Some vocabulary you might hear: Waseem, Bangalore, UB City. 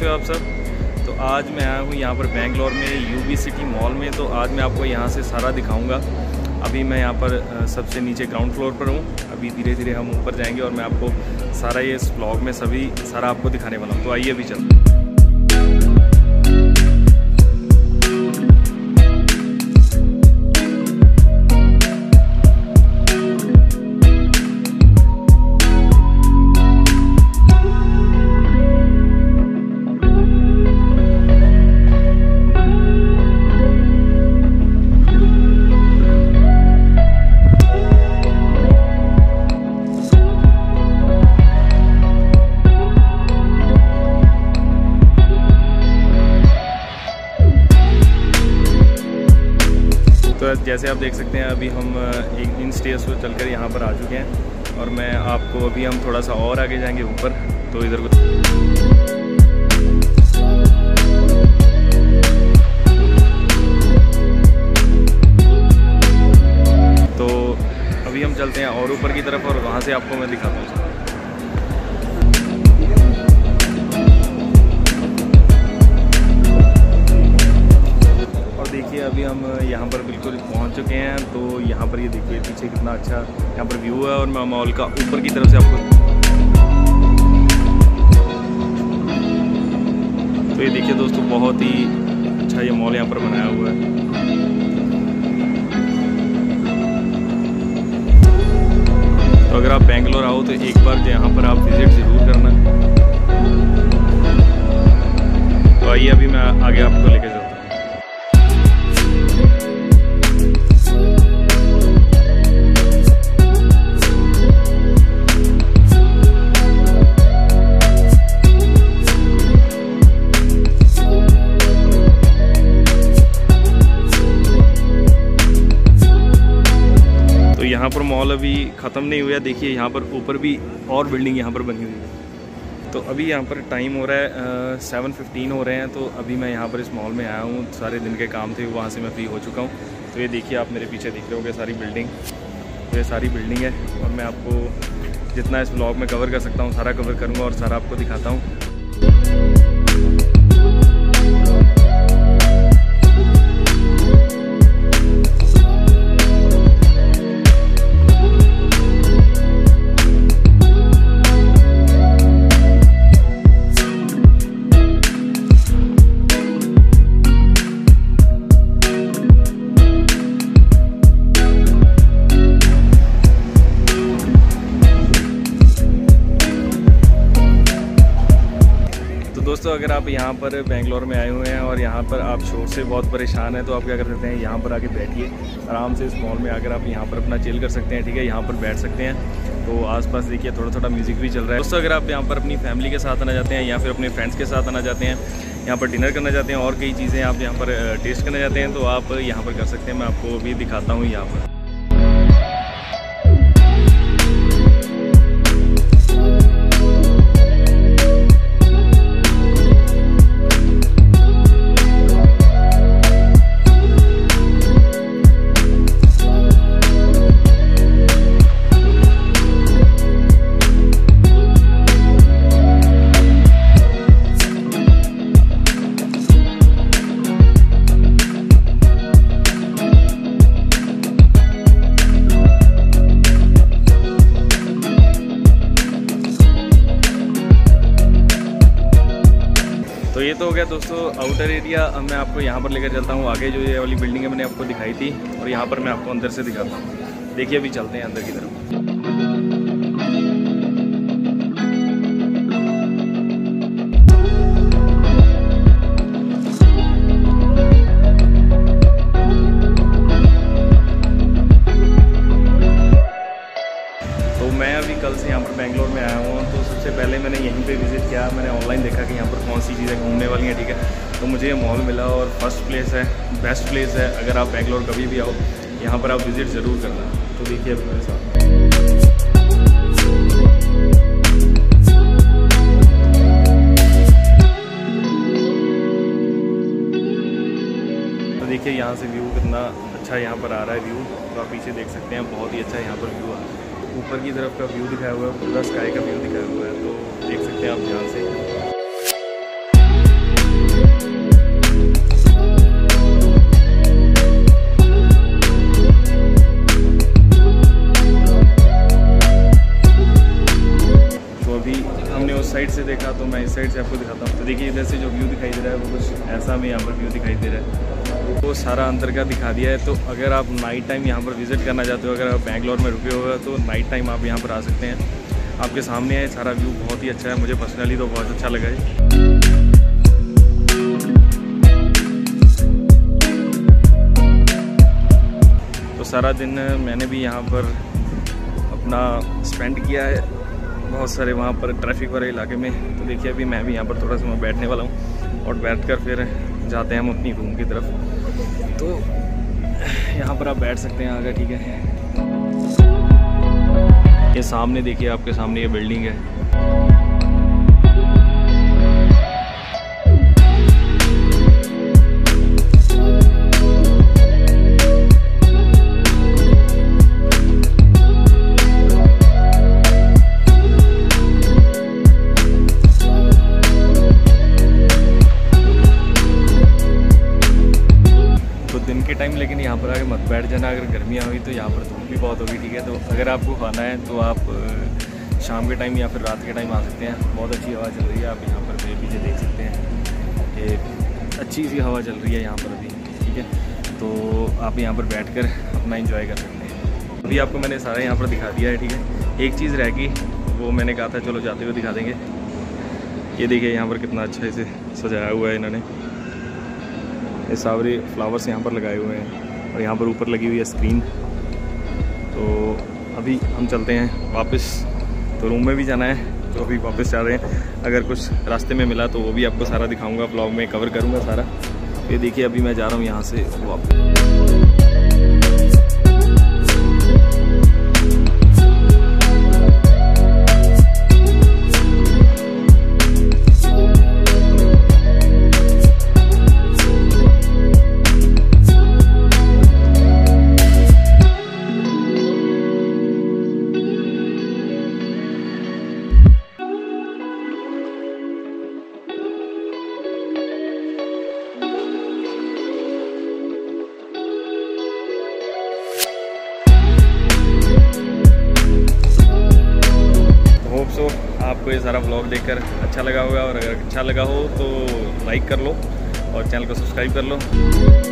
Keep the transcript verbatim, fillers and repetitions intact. कैसे हो आप सब। तो आज मैं आया हूँ यहाँ पर बेंगलोर में यूबी सिटी मॉल में। तो आज मैं आपको यहाँ से सारा दिखाऊंगा। अभी मैं यहाँ पर सबसे नीचे ग्राउंड फ्लोर पर हूँ। अभी धीरे धीरे हम ऊपर जाएंगे और मैं आपको सारा ये इस ब्लॉग में सभी सारा आपको दिखाने वाला हूँ। तो आइए अभी चलते। तो जैसे आप देख सकते हैं अभी हम एक इन स्टेज को चलकर यहाँ पर आ चुके हैं और मैं आपको अभी हम थोड़ा सा और आगे जाएंगे ऊपर। तो इधर को तो अभी हम चलते हैं और ऊपर की तरफ और वहाँ से आपको मैं दिखाता हूँ। देखिए अभी हम यहाँ पर बिल्कुल पहुँच चुके हैं। तो यहाँ पर ये यह देखिए पीछे कितना अच्छा यहाँ पर व्यू है और मैं मॉल का ऊपर की तरफ से आपको। तो ये देखिए दोस्तों बहुत ही अच्छा ये मॉल यहाँ पर बनाया हुआ है। तो अगर आप बेंगलोर आओ तो एक बार यहाँ पर आप विजिट ज़रूर करना। तो आइए अभी मैं आगे आपको लेके जाऊँ। यहाँ पर मॉल अभी ख़त्म नहीं हुआ। देखिए यहाँ पर ऊपर भी और बिल्डिंग यहाँ पर बनी हुई है। तो अभी यहाँ पर टाइम हो रहा है सेवन फिफ्टीन हो रहे हैं। तो अभी मैं यहाँ पर इस मॉल में आया हूँ, सारे दिन के काम थे वहाँ से मैं फ्री हो चुका हूँ। तो ये देखिए आप मेरे पीछे दिख रहे होंगे सारी बिल्डिंग, तो ये सारी बिल्डिंग है और मैं आपको जितना इस ब्लॉग में कवर कर सकता हूँ सारा कवर करूँगा और सारा आपको दिखाता हूँ। दोस्तों अगर आप यहाँ पर बेंगलोर में आए हुए हैं और यहाँ पर आप शोर से बहुत परेशान हैं तो आप क्या कर सकते हैं, यहाँ पर आके बैठिए आराम से। इस मॉल में आकर आप यहाँ पर अपना चिल कर सकते हैं, ठीक है, यहाँ पर बैठ सकते हैं। तो आसपास देखिए थोड़ा थोड़ा म्यूज़िक भी चल रहा है। दोस्तों अगर आप यहाँ पर अपनी फैमिली के साथ आना चाहते हैं या फिर अपने फ्रेंड्स के साथ आना चाहते हैं, यहाँ पर डिनर करना चाहते हैं और कई चीज़ें आप यहाँ पर टेस्ट करना चाहते हैं तो आप यहाँ पर कर सकते हैं। मैं आपको भी दिखाता हूँ यहाँ पर। तो ये तो हो गया दोस्तों आउटर एरिया। मैं आपको यहाँ पर लेकर चलता हूँ आगे। जो ये वाली बिल्डिंग है मैंने आपको दिखाई थी और यहाँ पर मैं आपको अंदर से दिखाता हूँ। देखिए अभी चलते हैं अंदर की तरफ। कल से यहाँ पर बेंगलोर में आया हुआ तो सबसे पहले मैंने यहीं पे विज़िट किया। मैंने ऑनलाइन देखा कि यहाँ पर कौन सी चीज़ें घूमने वाली हैं, ठीक है, तो मुझे ये मॉल मिला और फर्स्ट प्लेस है, बेस्ट प्लेस है। अगर आप बेंगलोर कभी भी आओ यहाँ पर आप विज़िट ज़रूर करना। तो देखिए अभी मेरे साथ देखिए यहाँ से व्यू कितना अच्छा यहाँ पर आ रहा है। व्यू तो आप पीछे देख सकते हैं, बहुत ही अच्छा यहाँ पर व्यू आ रहा है। ऊपर की तरफ का व्यू दिखाया हुआ है, पूरा स्काई का व्यू दिखाया हुआ है। तो देख सकते हैं आप ध्यान से। मैं इस साइड से आपको दिखाता हूँ। तो देखिए इधर से जो व्यू दिखाई दे रहा है वो कुछ ऐसा हमें यहाँ पर व्यू दिखाई दे रहा है, वो सारा अंतर का दिखा दिया है। तो अगर आप नाइट टाइम यहाँ पर विज़िट करना चाहते हो, अगर आप बैंगलोर में रुके होगा तो नाइट टाइम आप यहाँ पर आ सकते हैं। आपके सामने है, सारा व्यू बहुत ही अच्छा है, मुझे पर्सनली तो बहुत अच्छा लगा है। तो सारा दिन मैंने भी यहाँ पर अपना स्पेंड किया है, बहुत सारे वहाँ पर ट्रैफिक वाले इलाके में। तो देखिए अभी मैं भी यहाँ पर थोड़ा सा मैं बैठने वाला हूँ और बैठकर फिर जाते हैं हम अपनी रूम की तरफ। तो यहाँ पर आप बैठ सकते हैं आगे, ठीक है। ये सामने देखिए, आपके सामने ये बिल्डिंग है। टाइम लेकिन यहाँ पर आके मत बैठ जाना, अगर गर्मियाँ हुई तो यहाँ पर धूप भी बहुत होगी, ठीक है। तो अगर आपको खाना है तो आप शाम के टाइम या फिर रात के टाइम आ सकते हैं। बहुत अच्छी हवा चल रही है, आप यहाँ पर मेरे पीछे देख सकते हैं, एक अच्छी सी हवा चल रही है यहाँ पर अभी, ठीक है। तो आप यहाँ पर बैठ कर अपना इंजॉय कर सकते हैं। अभी आपको मैंने सारा यहाँ पर दिखा दिया है, ठीक है। एक चीज़ रह गई, वो मैंने कहा था चलो जाते हुए दिखा देंगे। ये देखिए यहाँ पर कितना अच्छा इसे सजाया हुआ है इन्होंने, ये सारे फ्लावर्स यहाँ पर लगाए हुए हैं और यहाँ पर ऊपर लगी हुई है स्क्रीन। तो अभी हम चलते हैं वापस, तो रूम में भी जाना है तो अभी वापस जा रहे हैं। अगर कुछ रास्ते में मिला तो वो भी आपको सारा दिखाऊंगा, ब्लॉग में कवर करूँगा सारा। ये देखिए अभी मैं जा रहा हूँ यहाँ से वापस। सो so, आपको ये सारा व्लॉग देखकर अच्छा लगा होगा, और अगर अच्छा लगा हो तो लाइक कर लो और चैनल को सब्सक्राइब कर लो।